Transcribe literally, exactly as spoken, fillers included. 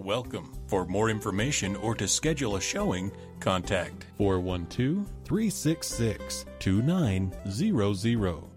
Welcome. For more information or to schedule a showing, contact four one two, three six six, two nine zero zero.